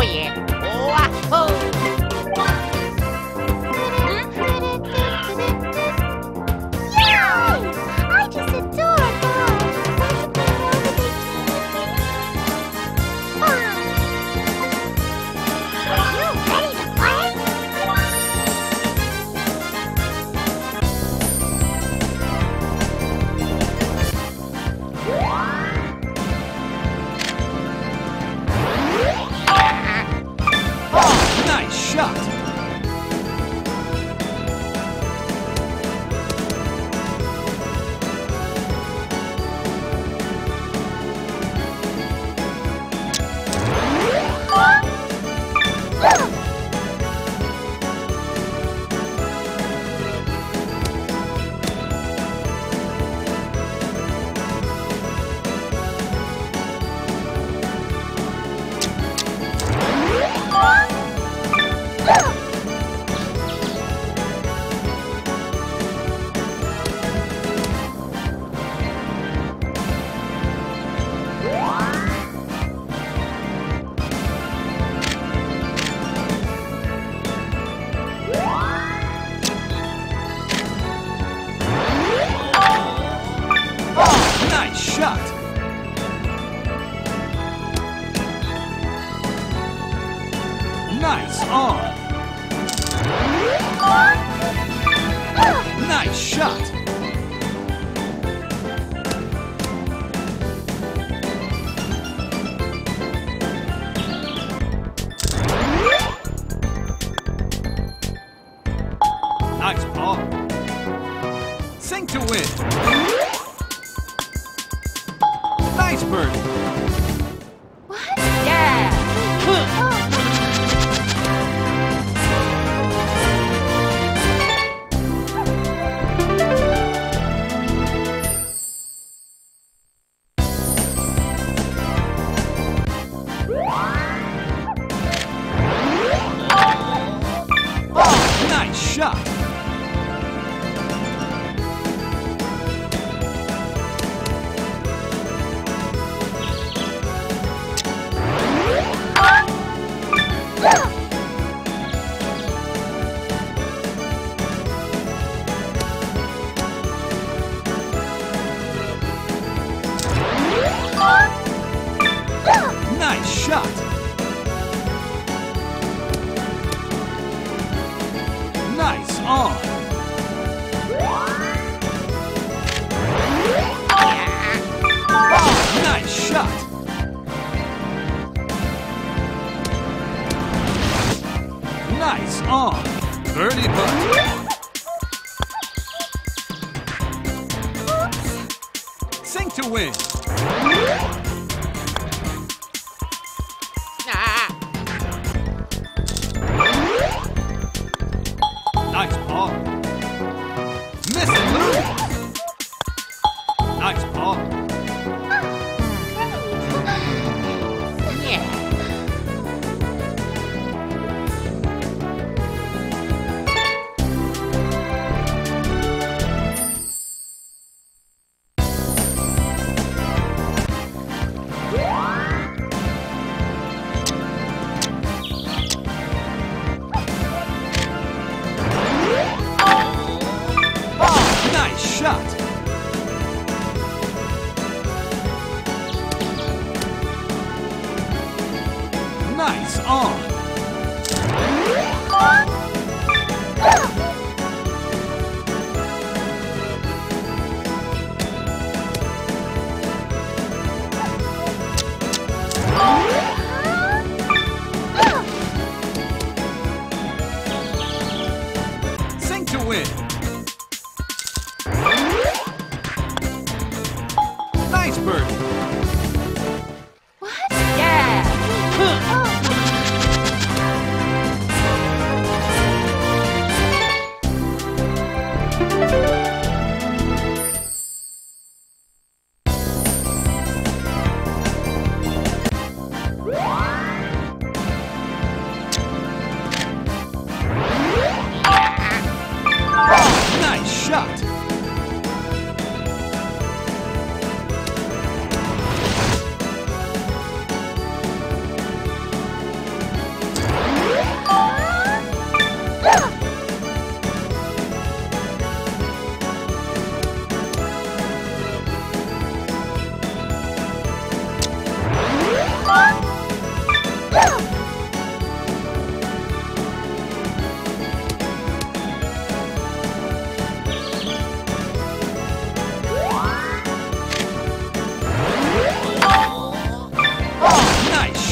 Oh yeah. Wow. I just adore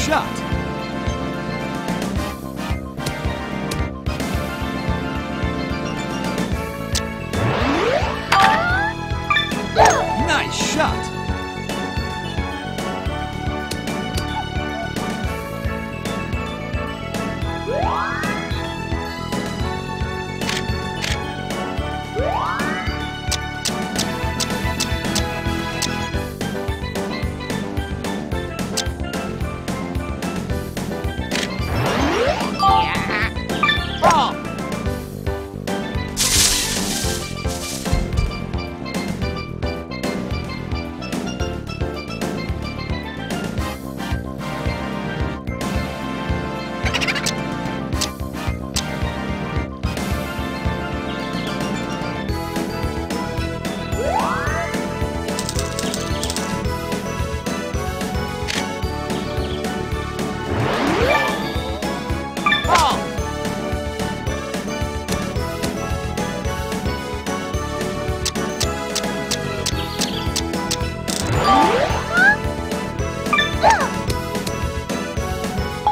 shot. Nice shot.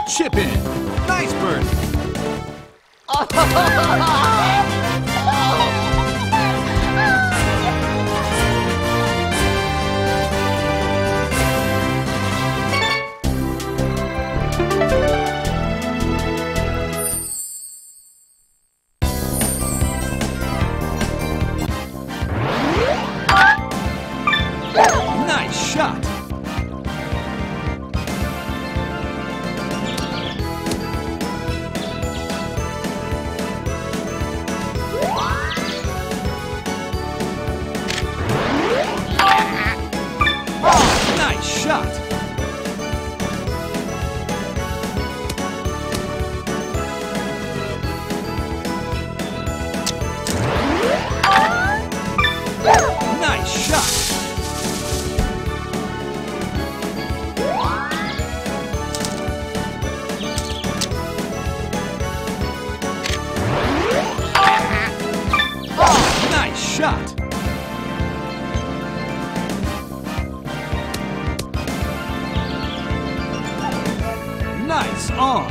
Chip in. Nice bird. Nice shot. Shot. Nice shot. Nice shot. Nice on.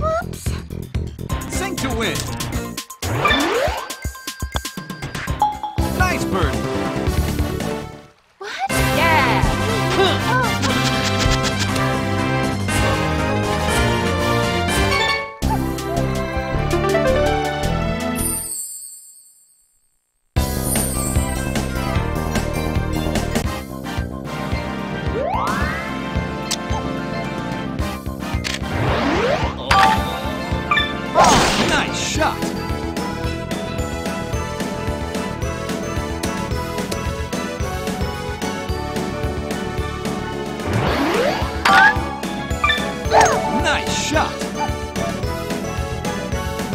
Oops. Sink to win. Bird. What? Yeah. Oh, nice shot. Nice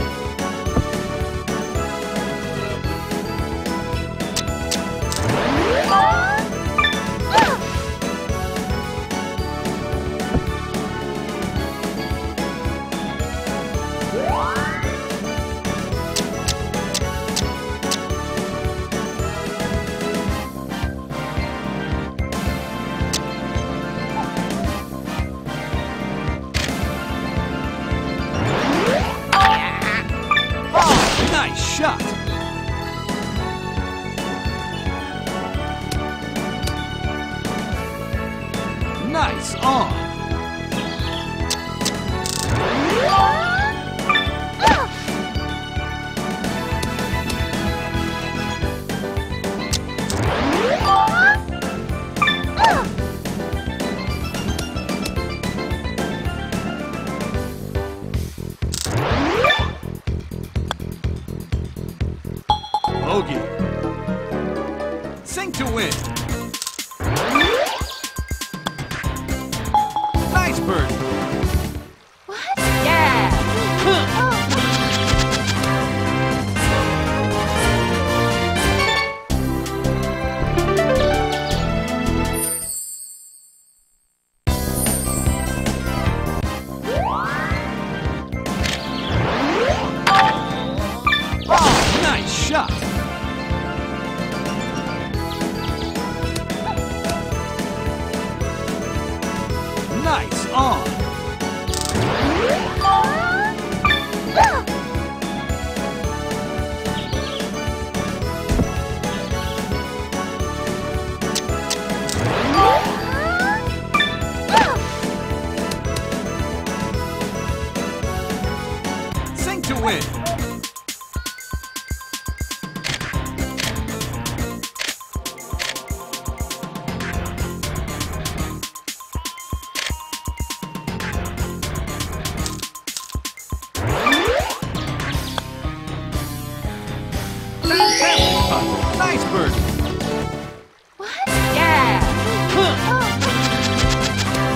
shot. Nice shot. Nice on. Sink to win. Nice bird. What? Yeah. shot. Nice on. Sink to win. Nice bird. What?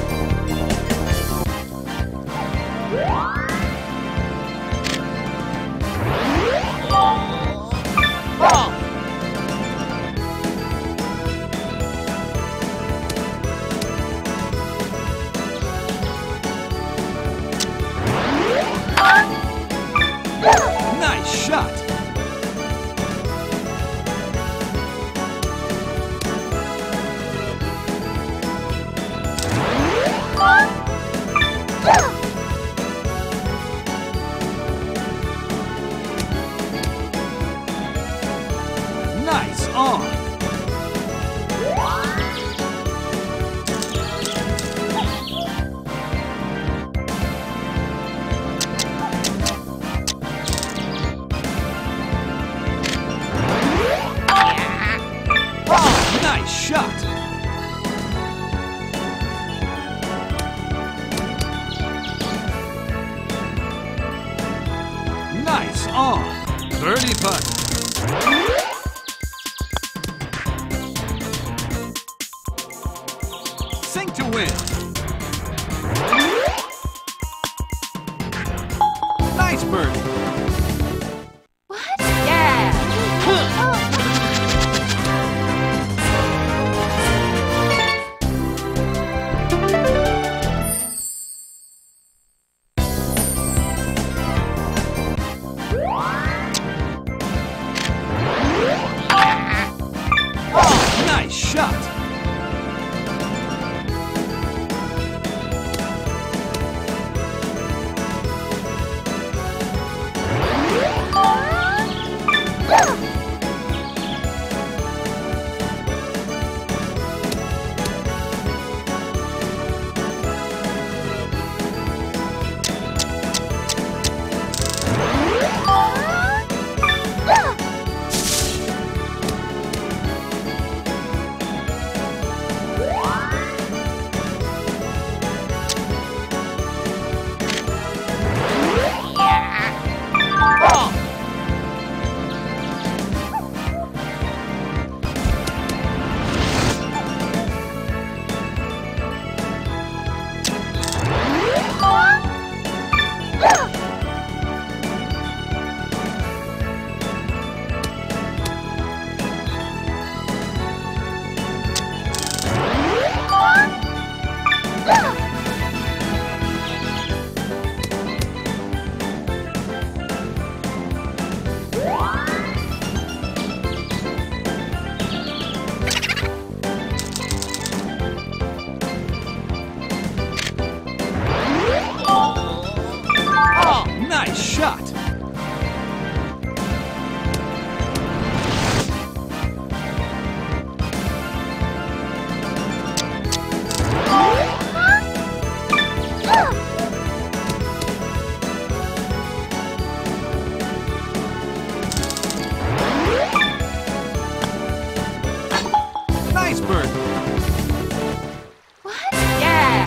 Yeah. Nice on. Oh, nice shot. Nice on. Birdie putt. Sink to win. Nice birdie. What? Yeah. Oh, nice shot. Nice shot. Nice bird. What? Yeah.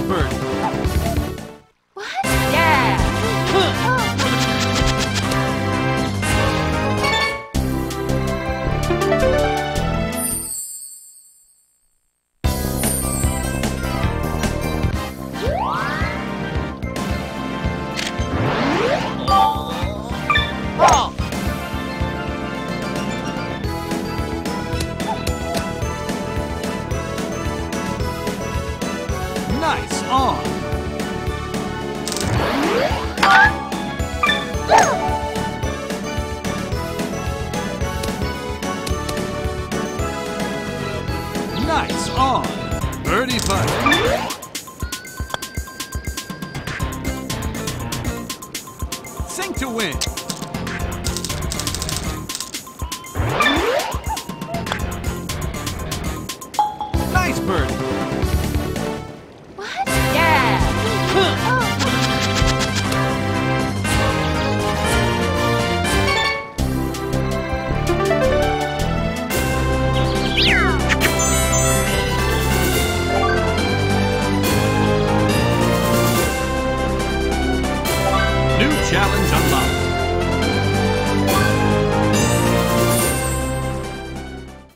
nice bird. What? Yeah! Nice on! Nice on! Birdie putt! Sink to win!